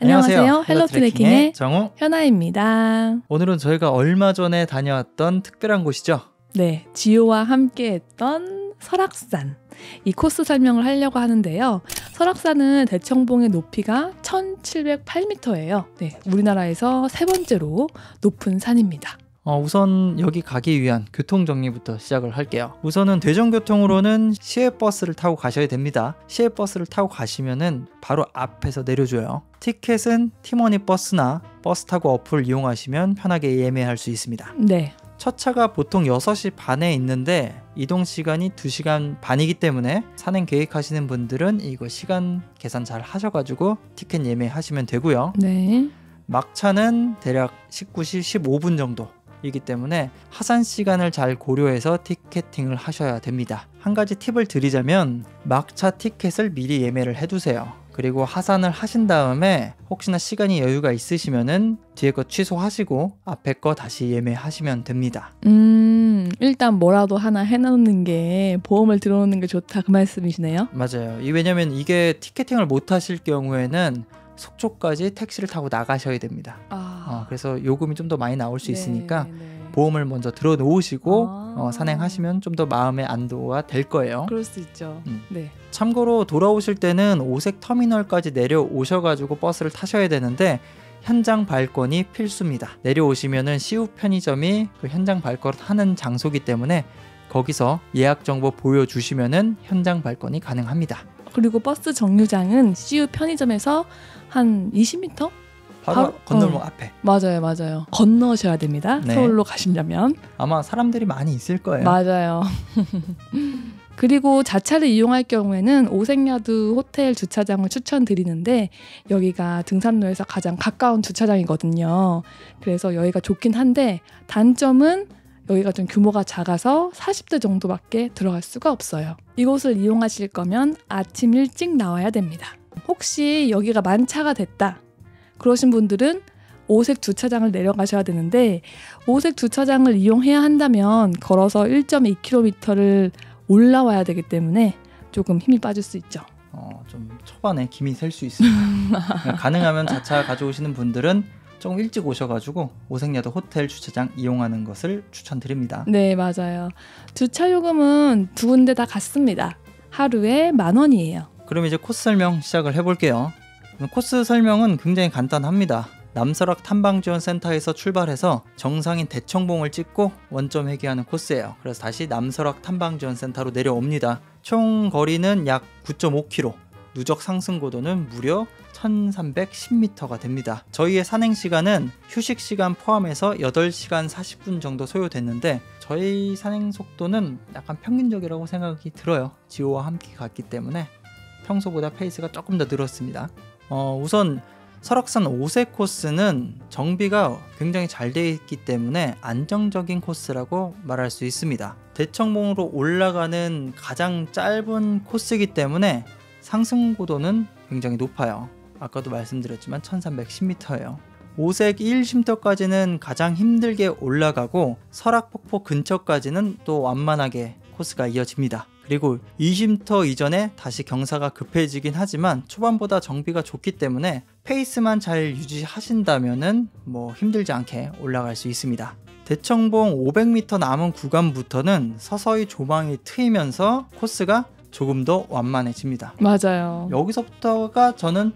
안녕하세요. 헬로 트레킹의 정우, 현아입니다. 오늘은 저희가 얼마 전에 다녀왔던 특별한 곳이죠. 네, 지효와 함께했던 설악산. 이 코스 설명을 하려고 하는데요. 설악산은 대청봉의 높이가 1708m예요. 네, 우리나라에서 세 번째로 높은 산입니다. 우선 여기 가기 위한 교통정리부터 시작을 할게요. 우선은 대전교통으로는 시외버스를 타고 가셔야 됩니다. 시외버스를 타고 가시면은 바로 앞에서 내려줘요. 티켓은 티머니 버스나 버스 타고 어플을 이용하시면 편하게 예매할 수 있습니다. 네. 첫 차가 보통 6시 반에 있는데 이동시간이 2시간 반이기 때문에 산행 계획하시는 분들은 이거 시간 계산 잘 하셔가지고 티켓 예매하시면 되고요. 네. 막차는 대략 19시 15분 정도 이기 때문에 하산 시간을 잘 고려해서 티켓팅을 하셔야 됩니다. 한 가지 팁을 드리자면 막차 티켓을 미리 예매를 해두세요. 그리고 하산을 하신 다음에 혹시나 시간이 여유가 있으시면은 뒤에 거 취소하시고 앞에 거 다시 예매하시면 됩니다. 일단 뭐라도 하나 해놓는 게, 보험을 들어놓는 게 좋다, 그 말씀이시네요. 맞아요. 왜냐면 이게 티켓팅을 못 하실 경우에는 속초까지 택시를 타고 나가셔야 됩니다. 그래서 요금이 좀 더 많이 나올 수 있으니까 보험을 먼저 들어놓으시고 산행하시면 좀 더 마음의 안도가 될 거예요. 그럴 수 있죠. 네. 참고로 돌아오실 때는 오색 터미널까지 내려오셔가지고 버스를 타셔야 되는데 현장 발권이 필수입니다. 내려오시면은 시우 편의점이 그 현장 발권하는 장소기 때문에 거기서 예약 정보 보여주시면은 현장 발권이 가능합니다. 그리고 버스 정류장은 CU 편의점에서 한 20m? 바로 건널목 앞에. 맞아요, 맞아요. 건너셔야 됩니다. 네. 서울로 가시려면. 아마 사람들이 많이 있을 거예요. 맞아요. 그리고 자차를 이용할 경우에는 오색야드 호텔 주차장을 추천드리는데 여기가 등산로에서 가장 가까운 주차장이거든요. 그래서 여기가 좋긴 한데 단점은 여기가 좀 규모가 작아서 40대 정도밖에 들어갈 수가 없어요. 이곳을 이용하실 거면 아침 일찍 나와야 됩니다. 혹시 여기가 만차가 됐다 그러신 분들은 오색 주차장을 내려가셔야 되는데, 오색 주차장을 이용해야 한다면 걸어서 1.2km를 올라와야 되기 때문에 조금 힘이 빠질 수 있죠. 좀 초반에 김이 셀 수 있습니다. 가능하면 자차 가져오시는 분들은 조금 일찍 오셔가지고 오색야드 호텔 주차장 이용하는 것을 추천드립니다. 네, 맞아요. 주차 요금은 두 군데 다 같습니다. 하루에 10,000원이에요. 그럼 이제 코스 설명 시작을 해볼게요. 코스 설명은 굉장히 간단합니다. 남설악 탐방지원센터에서 출발해서 정상인 대청봉을 찍고 원점 회귀하는 코스예요. 그래서 다시 남설악 탐방지원센터로 내려옵니다. 총 거리는 약 9.5km, 누적 상승 고도는 무려 1310m가 됩니다. 저희의 산행 시간은 휴식 시간 포함해서 8시간 40분 정도 소요됐는데 저희 산행 속도는 약간 평균적이라고 생각이 들어요. 지호와 함께 갔기 때문에 평소보다 페이스가 조금 더 늘었습니다. 우선 설악산 오색 코스는 정비가 굉장히 잘 되어 있기 때문에 안정적인 코스라고 말할 수 있습니다. 대청봉으로 올라가는 가장 짧은 코스이기 때문에 상승 고도는 굉장히 높아요. 아까도 말씀드렸지만 1310m예요. 오색 1쉼터까지는 가장 힘들게 올라가고 설악폭포 근처까지는 또 완만하게 코스가 이어집니다. 그리고 2쉼터 이전에 다시 경사가 급해지긴 하지만 초반보다 정비가 좋기 때문에 페이스만 잘 유지하신다면은 힘들지 않게 올라갈 수 있습니다. 대청봉 500m 남은 구간부터는 서서히 조망이 트이면서 코스가 조금 더 완만해집니다. 맞아요. 여기서부터가 저는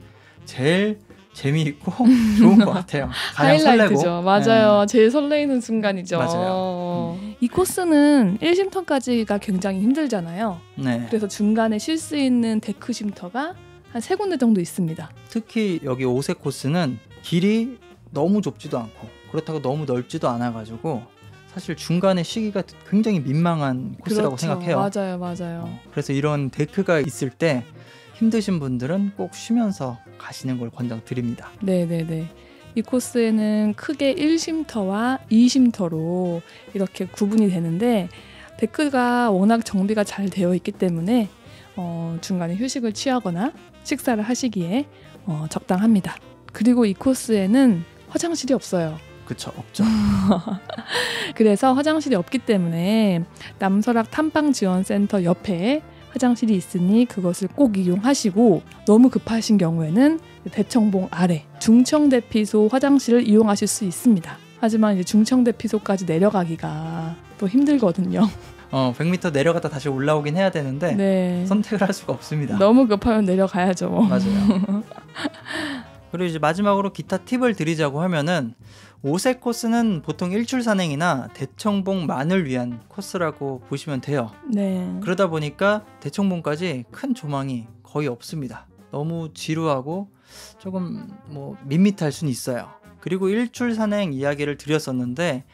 제일 재미있고 좋은 것 같아요. 가장 하이라이트죠. 설레고. 맞아요. 네. 제일 설레이는 순간이죠. 맞아요. 이 코스는 1쉼터까지가 굉장히 힘들잖아요. 네. 그래서 중간에 쉴 수 있는 데크 쉼터가 한 3군데 정도 있습니다. 특히 여기 오색 코스는 길이 너무 좁지도 않고 그렇다고 너무 넓지도 않아가지고 사실 중간에 쉬기가 굉장히 민망한 코스라고 생각해요. 맞아요, 맞아요. 그래서 이런 데크가 있을 때 힘드신 분들은 꼭 쉬면서 가시는 걸 권장드립니다. 네네네. 이 코스에는 크게 1쉼터와 2쉼터로 이렇게 구분이 되는데 데크가 워낙 정비가 잘 되어 있기 때문에 중간에 휴식을 취하거나 식사를 하시기에 적당합니다. 그리고 이 코스에는 화장실이 없어요. 그쵸, 없죠. 그래서 화장실이 없기 때문에 남설악 탐방지원센터 옆에 화장실이 있으니 그것을 꼭 이용하시고, 너무 급하신 경우에는 대청봉 아래 중청대피소 화장실을 이용하실 수 있습니다. 하지만 이제 중청대피소까지 내려가기가 또 힘들거든요. 100m 내려갔다 다시 올라오긴 해야 되는데 네. 선택을 할 수가 없습니다. 너무 급하면 내려가야죠. 맞아요. 그리고 이제 마지막으로 기타 팁을 드리자고 하면은 오색 코스는 보통 일출산행이나 대청봉만을 위한 코스라고 보시면 돼요. 네. 그러다 보니까 대청봉까지 큰 조망이 거의 없습니다. 너무 지루하고 조금 밋밋할 순 있어요. 그리고 일출산행 이야기를 드렸었는데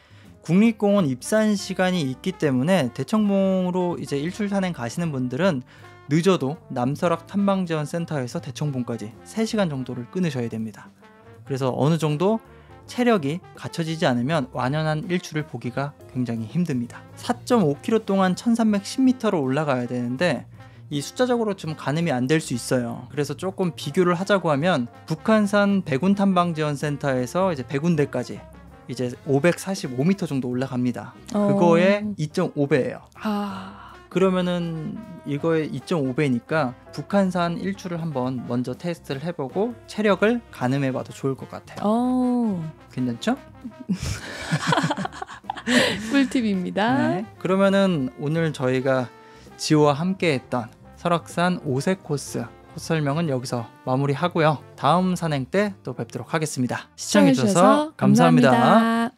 국립공원 입산 시간이 있기 때문에 대청봉으로 이제 일출산행 가시는 분들은 늦어도 남설악 탐방지원센터에서 대청봉까지 3시간 정도를 끊으셔야 됩니다. 그래서 어느 정도 체력이 갖춰지지 않으면 완연한 일출을 보기가 굉장히 힘듭니다. 4.5km 동안 1310m로 올라가야 되는데 이 숫자적으로 좀 가늠이 안 될 수 있어요. 그래서 조금 비교를 하자고 하면 북한산 백운탐방지원센터에서 이제 백운대까지 이제 545m 정도 올라갑니다. 그거의 2.5배예요. 그러면은 이거의 2.5배니까 북한산 일출을 한번 먼저 테스트를 해보고 체력을 가늠해봐도 좋을 것 같아요. 괜찮죠? 꿀팁입니다. 네. 그러면은 오늘 저희가 지호와 함께했던 설악산 오색 코스 설명은 여기서 마무리하고요. 다음 산행 때 또 뵙도록 하겠습니다. 시청해주셔서 감사합니다.